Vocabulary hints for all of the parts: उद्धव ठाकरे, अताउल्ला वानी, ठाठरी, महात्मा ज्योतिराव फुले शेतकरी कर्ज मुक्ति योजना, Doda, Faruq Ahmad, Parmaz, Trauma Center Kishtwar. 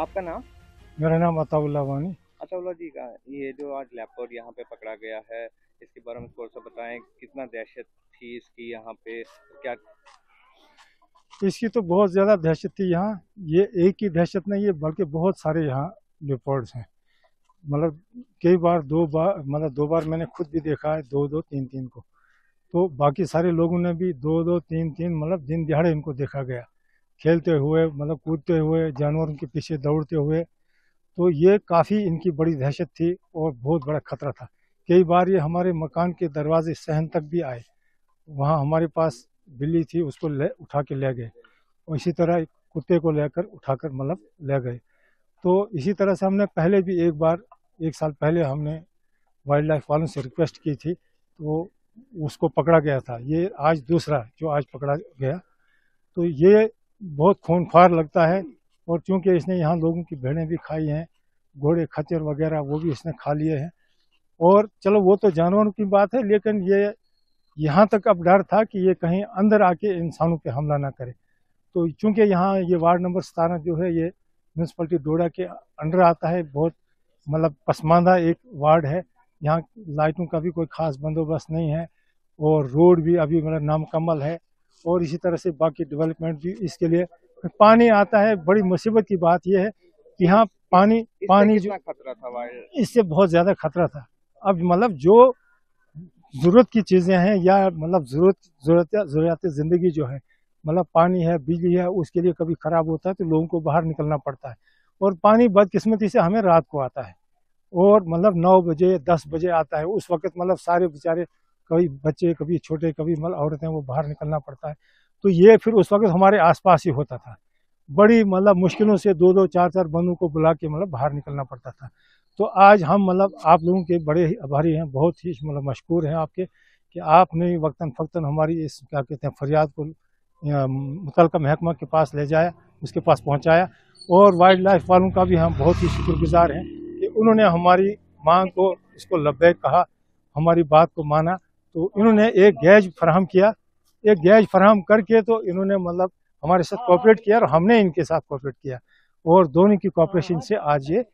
आपका नाम? मेरा नाम अताउल्ला वानी। अताउल्ला जी, का ये जो आज लैपटॉप यहाँ पे पकड़ा गया है, इसके बारे में थोड़ा सा बताएं, कितना दहशत थी इसकी यहाँ पे? क्या इसकी तो बहुत ज़्यादा दहशत थी यहाँ। ये एक ही दहशत नहीं है बल्कि बहुत सारे यहाँ लेपर्ड्स हैं। मतलब कई बार दो बार मैंने खुद भी देखा है, दो दो तीन तीन को, तो बाकी सारे लोगों ने भी दो दो तीन तीन मतलब दिन दिहाड़े इनको देखा गया खेलते हुए, मतलब कूदते हुए, जानवरों के पीछे दौड़ते हुए। तो ये काफ़ी इनकी बड़ी दहशत थी और बहुत बड़ा खतरा था। कई बार ये हमारे मकान के दरवाजे सहन तक भी आए। वहाँ हमारे पास बिल्ली थी, उसको उठा के ले गए, और इसी तरह कुत्ते को लेकर उठाकर मतलब ले गए। तो इसी तरह से हमने पहले भी एक बार, एक साल पहले हमने वाइल्ड लाइफ वालों से रिक्वेस्ट की थी, तो उसको पकड़ा गया था। ये आज दूसरा जो आज पकड़ा गया, तो ये बहुत खूनखार लगता है। और चूँकि इसने यहाँ लोगों की भेड़ें भी खाई हैं, घोड़े खच्चर वगैरह वो भी इसने खा लिए हैं। और चलो वो तो जानवरों की बात है, लेकिन ये यहाँ तक अब डर था कि ये कहीं अंदर आके इंसानों पे हमला ना करे। तो चूँकि यहाँ ये वार्ड नंबर 17 जो है ये म्यूनसिपलिटी डोडा के अंडर आता है, बहुत मतलब पसमानदा एक वार्ड है। यहाँ लाइटों का भी कोई ख़ास बंदोबस्त नहीं है, और रोड भी अभी मतलब नामुकम्मल है, और इसी तरह से बाकी डेवलपमेंट भी इसके लिए। पानी आता है, बड़ी मुसीबत की बात यह है कि यहाँ पानी जो खतरा था, इससे बहुत ज़्यादा खतरा था। अब मतलब जो ज़रूरत की चीज़ें हैं, या मतलब ज़रूरत ज़िंदगी जो है, मतलब पानी है, बिजली है, उसके लिए कभी ख़राब होता है तो लोगों को बाहर निकलना पड़ता है। और पानी बदकिस्मती से हमें रात को आता है, और मतलब 9 बजे 10 बजे आता है। उस वक़्त मतलब सारे बेचारे, कभी बच्चे, कभी छोटे, कभी मतलब औरतें, वो बाहर निकलना पड़ता है। तो ये फिर उस वक़्त हमारे आसपास ही होता था। बड़ी मतलब मुश्किलों से दो दो चार चार बंदों को बुला के मतलब बाहर निकलना पड़ता था। तो आज हम मतलब आप लोगों के बड़े ही आभारी हैं, बहुत ही मतलब मशकूर हैं आपके, कि आपने वक्तन फ़क्तन हमारी इस क्या कहते हैं फरियाद को मुतलका महकमा के पास ले जाया, उसके पास पहुँचाया। और वाइल्ड लाइफ वालों का भी हम बहुत ही शुक्रगुज़ार हैं कि उन्होंने हमारी मांग को, इसको लब्बैक कहा, हमारी बात को माना। तो इन्होंने एक गैज फराहम किया, एक गैज फराहम करके तो इन्होंने मतलब हमारे साथ कोऑपरेट किया, और हमने इनके साथ कोऑपरेट किया, और दोनों की कोऑपरेशन से आज ये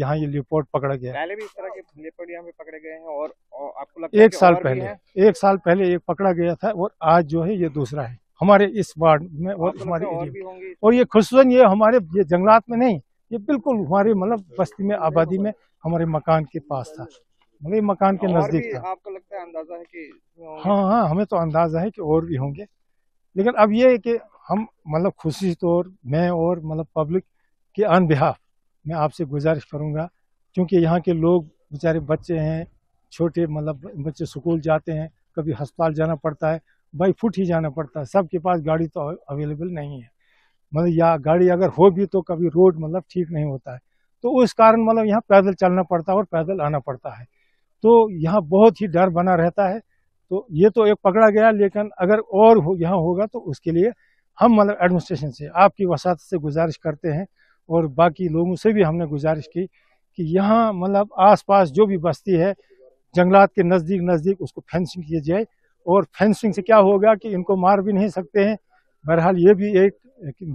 यहाँ ये लेपर्ड पकड़ा गया। पहले भी इस तरह के लेपर्ड यहाँ पे पकड़े गए हैं, और आपको लगता है एक साल पहले एक पकड़ा गया था, और आज जो है ये दूसरा है हमारे इस वार्ड में। और हमारे और ये खुसूसन ये हमारे ये जंगलात में नहीं, ये बिल्कुल हमारे मतलब बस्ती में, आबादी में, हमारे मकान के पास था, मतलब मकान के नजदीक था। आपको लगता है अंदाजा है कि? हाँ, हमें तो अंदाजा है कि और भी होंगे, लेकिन अब ये है कि हम मतलब खुशी तौर मैं और मतलब पब्लिक के ऑन बिहाफ मैं आपसे गुजारिश करूँगा, क्योंकि यहाँ के लोग बेचारे बच्चे हैं छोटे, मतलब बच्चे स्कूल जाते हैं, कभी हस्पताल जाना पड़ता है, बाई फुट ही जाना पड़ता है, सबके पास गाड़ी तो अवेलेबल नहीं है, मतलब या गाड़ी अगर हो भी तो कभी रोड मतलब ठीक नहीं होता है, तो उस कारण मतलब यहाँ पैदल चलना पड़ता है और पैदल आना पड़ता है। तो यहाँ बहुत ही डर बना रहता है। तो ये तो एक पकड़ा गया, लेकिन अगर और यहाँ होगा तो उसके लिए हम मतलब एडमिनिस्ट्रेशन से, आपकी वसात से गुजारिश करते हैं, और बाकी लोगों से भी हमने गुजारिश की कि यहाँ मतलब आसपास जो भी बस्ती है जंगलात के नज़दीक उसको फेंसिंग किया जाए। और फेंसिंग से क्या होगा कि इनको मार भी नहीं सकते हैं। बहरहाल ये भी एक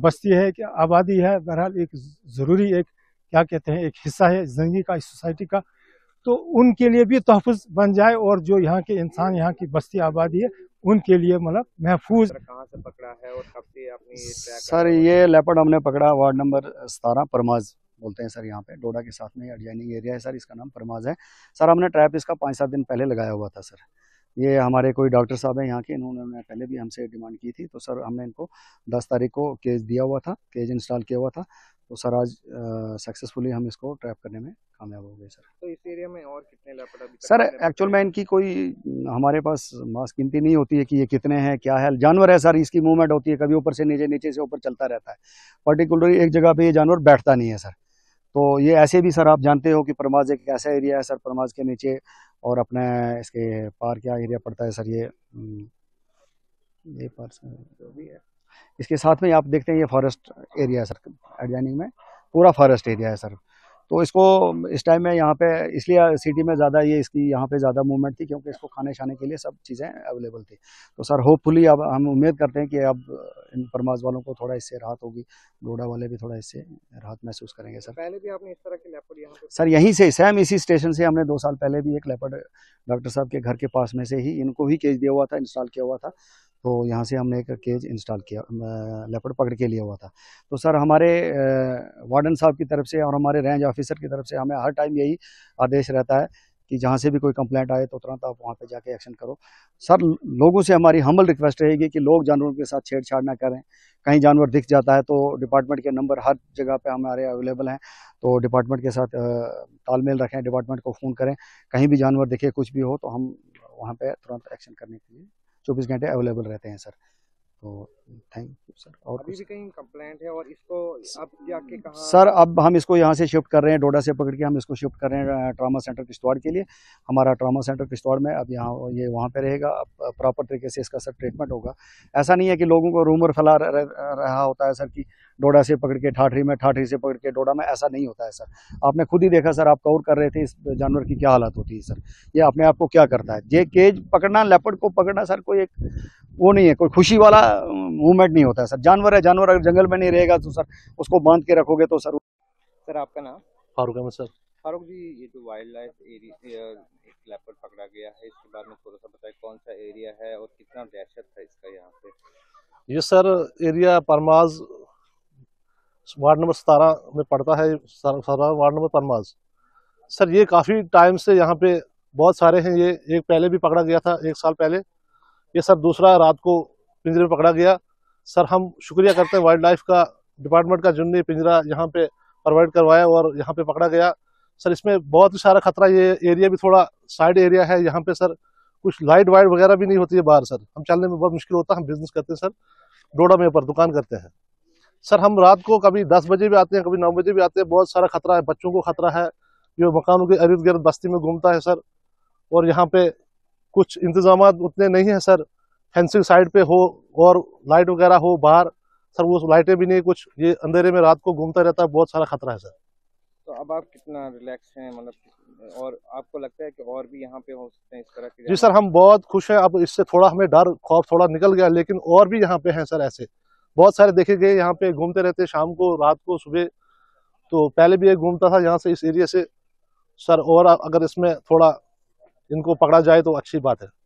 बस्ती है, कि आबादी है, बहरहाल एक ज़रूरी एक क्या कहते हैं एक हिस्सा है ज़िंदगी का, इस सोसाइटी का, तो उनके लिए भी तहफ़ुज़ बन जाए, और जो यहाँ के इंसान, यहाँ की बस्ती आबादी है, उनके लिए मतलब महफूज। कहाँ से पकड़ा है और कब से आपने सर ये लेपर्ड हमने पकड़ा? वार्ड नंबर 17 परमाज बोलते हैं सर, यहाँ पे डोडा के साथ में एडजाइनिंग एरिया है सर, इसका नाम परमाज है सर। हमने ट्रैप इसका 5-7 दिन पहले लगाया हुआ था सर। ये हमारे कोई डॉक्टर साहब हैं यहाँ के, इन्होंने पहले भी हमसे डिमांड की थी, तो सर हमने इनको 10 तारीख को केज दिया हुआ था, केज इंस्टॉल किया हुआ था, तो सर आज सक्सेसफुली हम इसको ट्रैप करने में कामयाब हो गए सर। तो इस एरिया में और कितने लैपर्ड अभी सर? एक्चुअल में इनकी कोई हमारे पास मास गिनती नहीं होती है कि ये कितने हैं, क्या है। जानवर है सर, इसकी मूवमेंट होती है, कभी ऊपर से नीचे, नीचे से ऊपर चलता रहता है। पर्टिकुलरली एक जगह पे ये जानवर बैठता नहीं है सर। तो ये ऐसे भी सर आप जानते हो कि परमाज एक ऐसा एरिया है सर, परमाज के नीचे और अपने इसके पार क्या एरिया पड़ता है सर, ये पार जो भी है इसके साथ में आप देखते हैं ये फॉरेस्ट एरिया है सर, एडजाइनिंग में पूरा फॉरेस्ट एरिया है सर। तो इसको इस टाइम में यहाँ पे इसलिए सिटी में ज़्यादा ये इसकी यहाँ पे ज़्यादा मूवमेंट थी क्योंकि इसको खाने शाने के लिए सब चीज़ें अवेलेबल थी। तो सर होपफुली अब हम उम्मीद करते हैं कि अब इन परमाज वालों को थोड़ा इससे राहत होगी, डोडा वाले भी थोड़ा इससे राहत महसूस करेंगे। सर पहले भी आपने इस तरह की लेपर्ड यहाँ पे, सर यहीं से सैम इसी स्टेशन से हमने 2 साल पहले भी एक लेपर्ड डॉक्टर साहब के घर के पास में से ही इनको ही केज दिया हुआ था, इंस्टॉल किया हुआ था। तो यहाँ से हमने एक केज इंस्टॉल किया, लेपर्ड पकड़ के लिए हुआ था। तो सर हमारे वार्डन साहब की तरफ से और हमारे रेंज ऑफिसर की तरफ से हमें हर टाइम यही आदेश रहता है कि जहाँ से भी कोई कंप्लेंट आए तो तुरंत आप वहाँ पे जाके एक्शन करो। सर लोगों से हमारी हम्बल रिक्वेस्ट रहेगी कि लोग जानवरों के साथ छेड़छाड़ ना करें। कहीं जानवर दिख जाता है तो डिपार्टमेंट के नंबर हर जगह पे हमारे अवेलेबल हैं, तो डिपार्टमेंट के साथ तालमेल रखें, डिपार्टमेंट को फ़ोन करें। कहीं भी जानवर दिखे कुछ भी हो तो हम वहाँ पर तुरंत एक्शन करने के लिए 24 घंटे अवेलेबल रहते हैं सर। तो थैंक यू सर। और अभी भी कहीं कंप्लेंट है और इसको आप जाके कहाँ? सर अब हम इसको यहाँ से शिफ्ट कर रहे हैं, डोडा से पकड़ के हम इसको शिफ्ट कर रहे हैं ट्रामा सेंटर किश्तवाड़ के लिए। हमारा ट्रामा सेंटर किश्तवाड़ में अब यहाँ ये वहाँ पे रहेगा। अब प्रॉपर तरीके से इसका सर ट्रीटमेंट होगा। ऐसा नहीं है कि लोगों को रूमर फैला रहा होता है सर कि डोडा से पकड़ के ठाठरी में, ठाठरी से पकड़ के डोडा में, ऐसा नहीं होता है सर। आपने खुद ही देखा सर, आप कवर कर रहे थे इस जानवर की क्या हालत होती है सर, ये अपने आप को क्या करता है। ये केज पकड़ना, लेपर्ड को पकड़ना सर कोई एक वो नहीं है, कोई खुशी वाला मूवमेंट नहीं होता है सर। जानवर है, जानवर अगर जंगल में नहीं रहेगा तो सर उसको बांध के रखोगे तो सर। सर आपका नाम? फारूक अहमद। सर फारूक जी, ये जो वाइल्ड लाइफ एरिया लेपर्ड पकड़ा गया है इसके बारे में थोड़ा सा बताइए, कौन सा एरिया है और कितना दहशत है इसका यहाँ पे? ये सर एरिया परमाज वार्ड नंबर 17 में पड़ता है, 17 वार्ड नंबर परमाज। सर ये काफ़ी टाइम से यहाँ पे बहुत सारे हैं। ये एक पहले भी पकड़ा गया था 1 साल पहले। ये सर दूसरा रात को पिंजरे में पकड़ा गया। सर हम शुक्रिया करते हैं वाइल्ड लाइफ का, डिपार्टमेंट का, जिनने पिंजरा यहाँ पे प्रोवाइड करवाया और यहाँ पे पकड़ा गया। सर इसमें बहुत ही सारा खतरा, ये एरिया भी थोड़ा साइड एरिया है। यहाँ पे सर कुछ लाइट वाइट वगैरह भी नहीं होती है बाहर। सर हम चलने में बहुत मुश्किल होता है। हम बिजनेस करते हैं सर, डोडा में पर दुकान करते हैं सर। हम रात को कभी 10 बजे भी आते हैं, कभी 9 बजे भी आते हैं। बहुत सारा खतरा है, बच्चों को खतरा है। ये मकानों के इर्द गिर्द बस्ती में घूमता है सर, और यहाँ पे कुछ इंतजाम उतने नहीं है सर। फेंसिंग साइड पे हो और लाइट वगैरह हो बाहर, सर वो लाइटें भी नहीं। कुछ ये अंधेरे में रात को घूमता रहता है, बहुत सारा खतरा है सर। तो अब आप कितना रिलैक्स हैं, मतलब, और आपको लगता है कि और भी यहाँ पे हो सकते हैं इस तरह की? जी सर हम बहुत खुश हैं। अब इससे थोड़ा हमें डर खौफ थोड़ा निकल गया, लेकिन और भी यहाँ पे हैं सर। ऐसे बहुत सारे देखे गए यहाँ पे घूमते रहते, शाम को, रात को, सुबह। तो पहले भी ये घूमता था यहाँ से, इस एरिया से सर। और अगर इसमें थोड़ा इनको पकड़ा जाए तो अच्छी बात है।